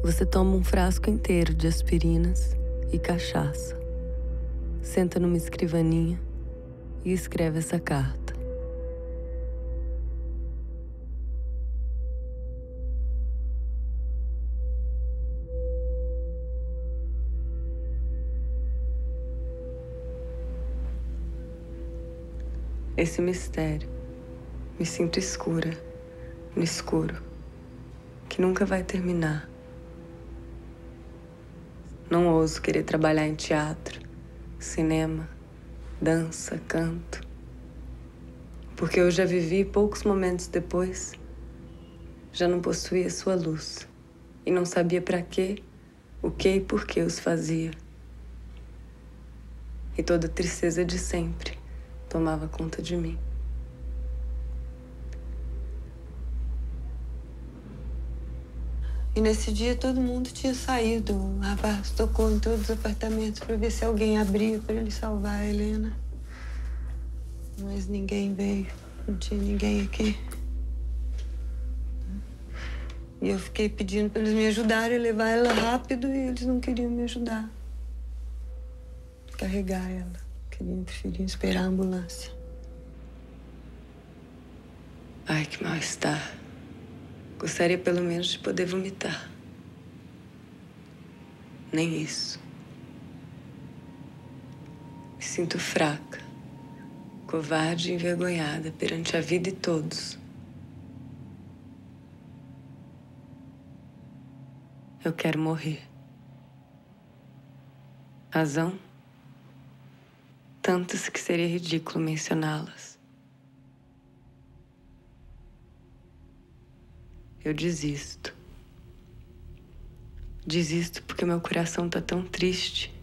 Você toma um frasco inteiro de aspirinas e cachaça. Senta numa escrivaninha e escreve essa carta. Esse mistério, me sinto escura, no escuro, que nunca vai terminar. Não ouso querer trabalhar em teatro, cinema, dança, canto, porque eu já vivi e poucos momentos depois, já não possuía sua luz e não sabia para quê, o que e por que os fazia. E toda a tristeza de sempre tomava conta de mim. E nesse dia todo mundo tinha saído. O rapaz tocou em todos os apartamentos para ver se alguém abria para ele salvar a Elena. Mas ninguém veio. Não tinha ninguém aqui. E eu fiquei pedindo para eles me ajudarem a levar ela rápido e eles não queriam me ajudar. Carregar ela. Ele preferiu esperar a ambulância. Ai, que mal-estar. Gostaria pelo menos de poder vomitar. Nem isso. Me sinto fraca, covarde e envergonhada perante a vida e todos. Eu quero morrer. Razão? Tantas que seria ridículo mencioná-las. Eu desisto. Desisto porque meu coração tá tão triste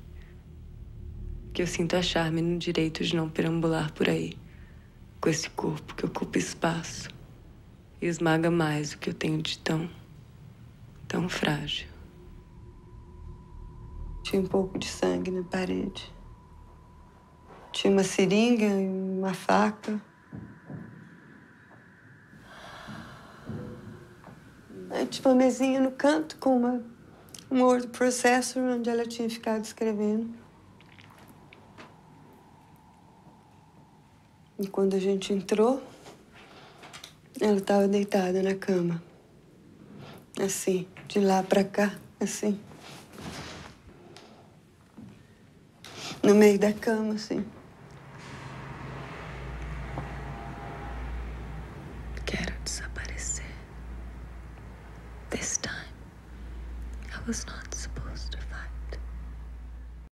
que eu sinto achar-me no direito de não perambular por aí com esse corpo que ocupa espaço e esmaga mais o que eu tenho de tão frágil. Tinha um pouco de sangue na parede. Tinha uma seringa e uma faca. Aí tinha uma mesinha no canto com um word processor onde ela tinha ficado escrevendo. E quando a gente entrou, ela estava deitada na cama. Assim, de lá pra cá, assim. No meio da cama, assim. Desaparecer. This time, I was not supposed to find